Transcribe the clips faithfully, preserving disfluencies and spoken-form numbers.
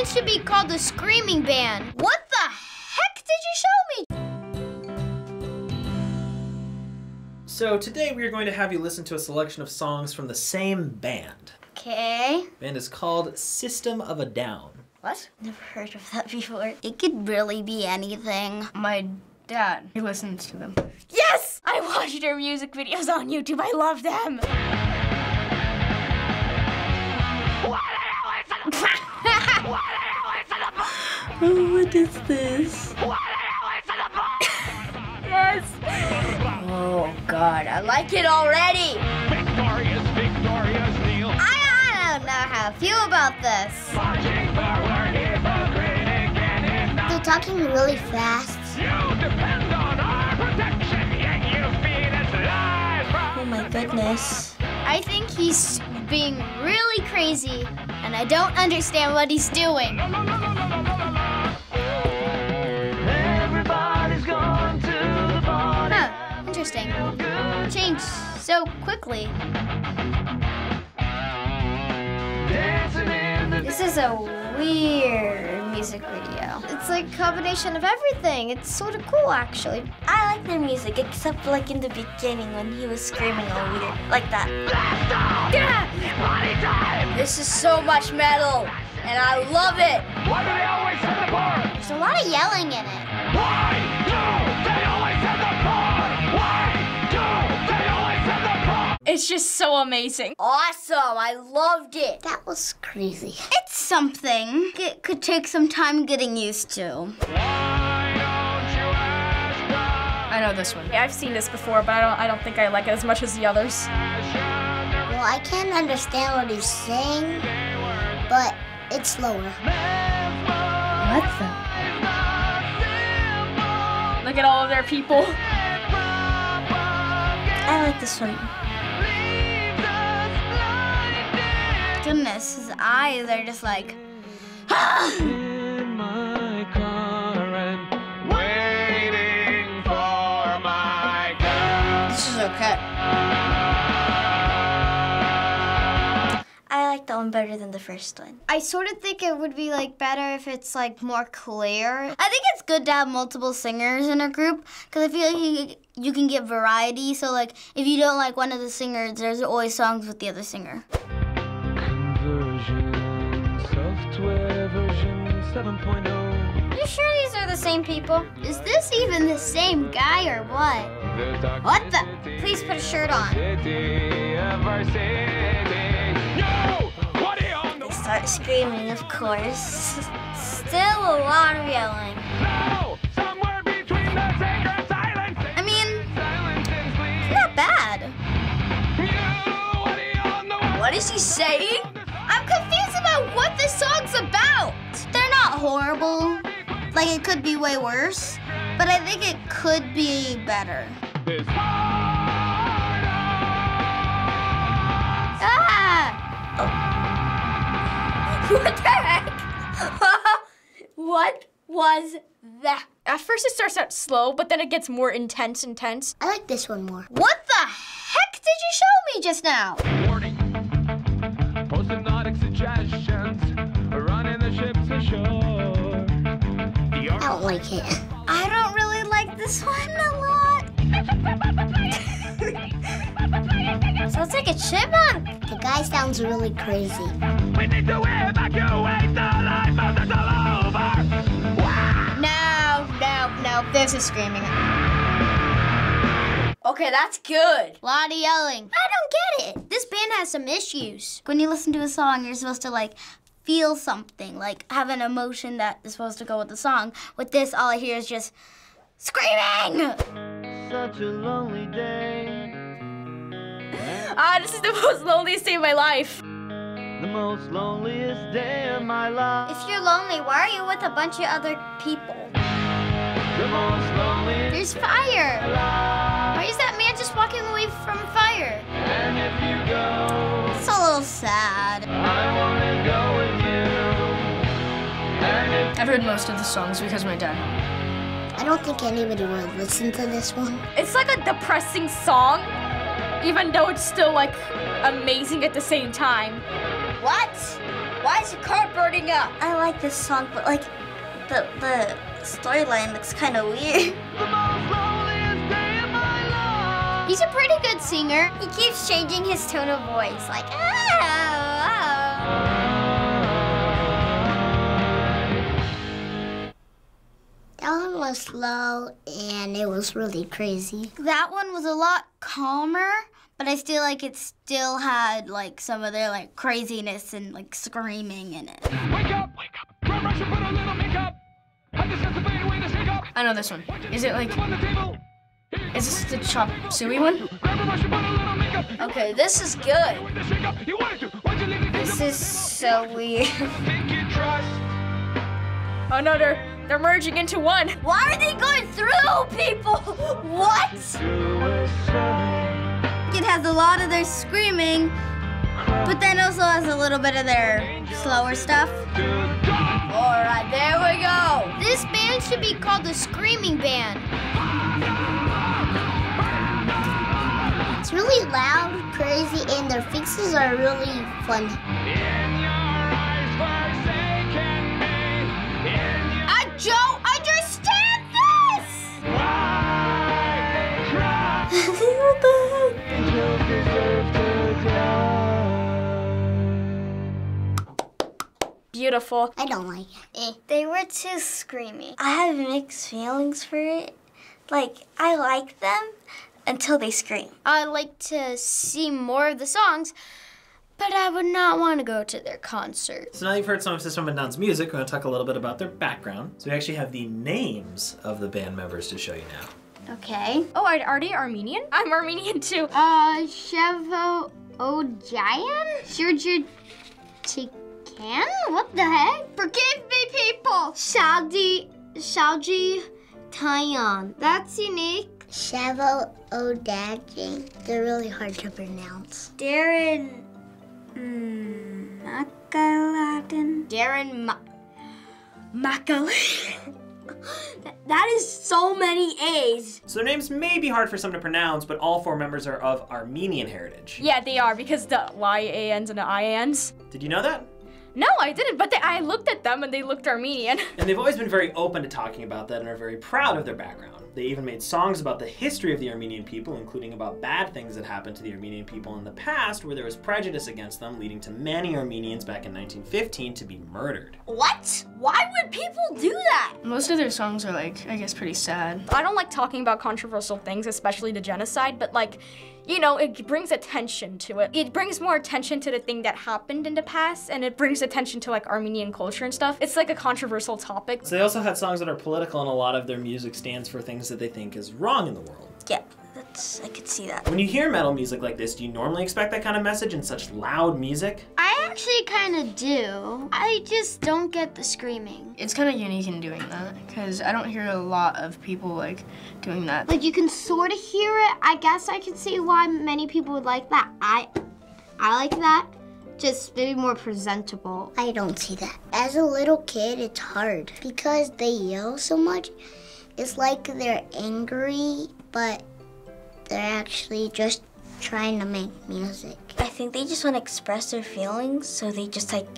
band should be called the Screaming Band. What the heck did you show me? So today we are going to have you listen to a selection of songs from the same band. Okay. The band is called System of a Down. What? Never heard of that before. It could really be anything. My dad, he listens to them. Yes! I watched their music videos on YouTube. I love them. Oh, what is this? Yes! Oh, God, I like it already! Victorious, victorious, Neil! I, I don't know how I feel about this. They're talking really fast. You depend on our protection, yet you feed us lies. Oh, my goodness. I think he's being really crazy, and I don't understand what he's doing. No, no, no, no, no, no, no, no. Everybody's gone to the party. Huh, interesting. Changed so quickly. This is a weird music video. It's like a combination of everything. It's sort of cool, actually. I like their music, except like in the beginning when he was screaming all weird, like that. Yeah. This is so much metal, and I love it. Why do they always hit the bar? There's a lot of yelling in it. Why do they always hit the bar? Why do they always hit the bar? It's just so amazing. Awesome, I loved it. That was crazy. It's something. It could take some time getting used to. I know this one. Yeah, I've seen this before, but I don't I don't think I like it as much as the others. Well, I can't understand what he's saying, but it's slower. What the? Look at all of their people. I like this one. Goodness, his eyes are just like... Okay. I like that one better than the first one. I sort of think it would be like better if it's like more clear. I think it's good to have multiple singers in a group because I feel like you, you can get variety. So like if you don't like one of the singers, there's always songs with the other singer. Conversion, software version seven point oh. You sure these are the same people? Is this even the same guy or what? What the? Please put a shirt on. They start screaming, of course. Still a lot of yelling. Somewhere between the sacred silence. I mean, it's not bad. What is he saying? I'm confused about what this song's about. They're not horrible. Like, it could be way worse, but I think it could be better. Ah! Oh. What the heck? What was that? At first it starts out slow, but then it gets more intense and tense. I like this one more. What the heck did you show me just now? Warning. Post-hypnotic suggestions. Running the ships ashore. I don't like it. I don't really like this one a lot. Sounds like a chipmunk. The guy sounds really crazy. We need to evacuate the life of this all over. No, no, no. This is screaming. Okay, that's good. A lot of yelling. I don't get it. This band has some issues. When you listen to a song, you're supposed to like feel something, like have an emotion that is supposed to go with the song. With this, all I hear is just screaming! Such a lonely day. Ah, this is the most loneliest day of my life. The most loneliest day of my life. If you're lonely, why are you with a bunch of other people? The most loneliest. There's fire! Why is that man just walking away from fire? And if you go, it's a little sad. I wanna go with I've heard most of the songs because of my dad. I don't think anybody will listen to this one. It's like a depressing song, even though it's still like amazing at the same time. What? Why is your car burning up? I like this song, but like the the storyline looks kind of weird. He's a pretty good singer. He keeps changing his tone of voice, like oh, oh. That one was slow and it was really crazy. That one was a lot calmer, but I feel like it still had like some of their like craziness and like screaming in it. Wake up! Wake up! Grab brush and put on little makeup. I just have to find a way to shake up. I know this one. Is it like? Is this the Chop Suey one? Okay, this is good. This is so weird. Oh no, they're, they're merging into one. Why are they going through, people? What? It has a lot of their screaming, but then also has a little bit of their slower stuff. All right, there we go. This band should be called the Screaming Band. It's really loud, crazy, and their fixes are really fun. In your eyes, forsaken me. In your I don't understand this! What the heck? Beautiful. I don't like it. Eh. They were too screamy. I have mixed feelings for it. Like, I like them. Until they scream. I'd like to see more of the songs, but I would not want to go to their concert. So now you've heard some of System of a Down's music, we're going to talk a little bit about their background. So we actually have the names of the band members to show you now. Okay. Oh, are they Armenian? I'm Armenian too. Uh, Shavo Odadjian? Shurjur Tikan? What the heck? Forgive me, people! Shadi Shalji Tayan. That's unique. Shavo Odadjian. They're really hard to pronounce. Darren mm, Makalatin. Darren Ma Makalatin. That is so many A's. So their names may be hard for some to pronounce, but all four members are of Armenian heritage. Yeah, they are, because the Y A ends and the I ends. Did you know that? No, I didn't, but they, I looked at them and they looked Armenian. And they've always been very open to talking about that and are very proud of their background. They even made songs about the history of the Armenian people, including about bad things that happened to the Armenian people in the past, where there was prejudice against them, leading to many Armenians back in nineteen fifteen to be murdered. What? Why would people do that? Most of their songs are like, I guess, pretty sad. I don't like talking about controversial things, especially the genocide, but like, you know, it brings attention to it. It brings more attention to the thing that happened in the past, and it brings attention to like Armenian culture and stuff. It's like a controversial topic. So they also have songs that are political, and a lot of their music stands for things that they think is wrong in the world. Yeah, that's, I could see that. When you hear metal music like this, do you normally expect that kind of message in such loud music? I actually kind of do. I just don't get the screaming. It's kind of unique in doing that, because I don't hear a lot of people like doing that. Like you can sort of hear it. I guess I can see why many people would like that. I, I like that. Just maybe more presentable. I don't see that. As a little kid, it's hard because they yell so much. It's like they're angry, but they're actually just trying to make music. I think they just want to express their feelings, so they just like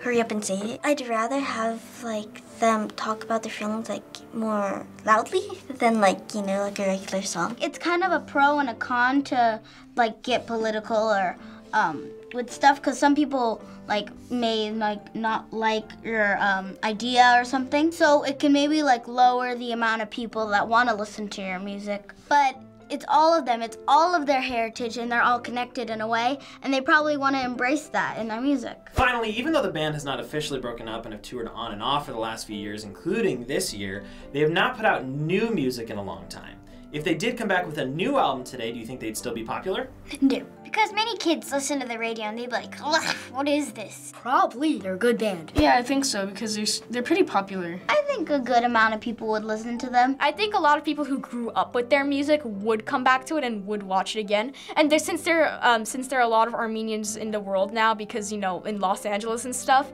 hurry up and say it. I'd rather have like them talk about their feelings like more loudly than like, you know, like a regular song. It's kind of a pro and a con to like get political or um, with stuff, because some people like may like not like your um, idea or something. So it can maybe like lower the amount of people that want to listen to your music. But it's all of them, it's all of their heritage, and they're all connected in a way, and they probably want to embrace that in their music. Finally, even though the band has not officially broken up and have toured on and off for the last few years, including this year, they have not put out new music in a long time. If they did come back with a new album today, do you think they'd still be popular? No. Because many kids listen to the radio and they'd be like, what is this? Probably they're a good band. Yeah, I think so, because they're, they're pretty popular. I think a good amount of people would listen to them. I think a lot of people who grew up with their music would come back to it and would watch it again. And there, since, there, um, since there are a lot of Armenians in the world now, because, you know, in Los Angeles and stuff,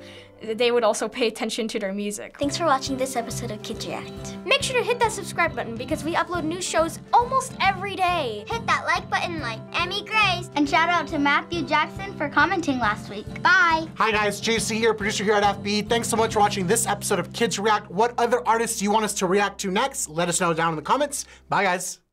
they would also pay attention to their music. Thanks for watching this episode of Kids React. Make sure to hit that subscribe button because we upload new shows almost every day. Hit that like button like Emmy Grace. And shout out to Matthew Jackson for commenting last week. Bye. Hi guys, J C here, producer here at F B E. Thanks so much for watching this episode of Kids React. What other artists do you want us to react to next? Let us know down in the comments. Bye guys.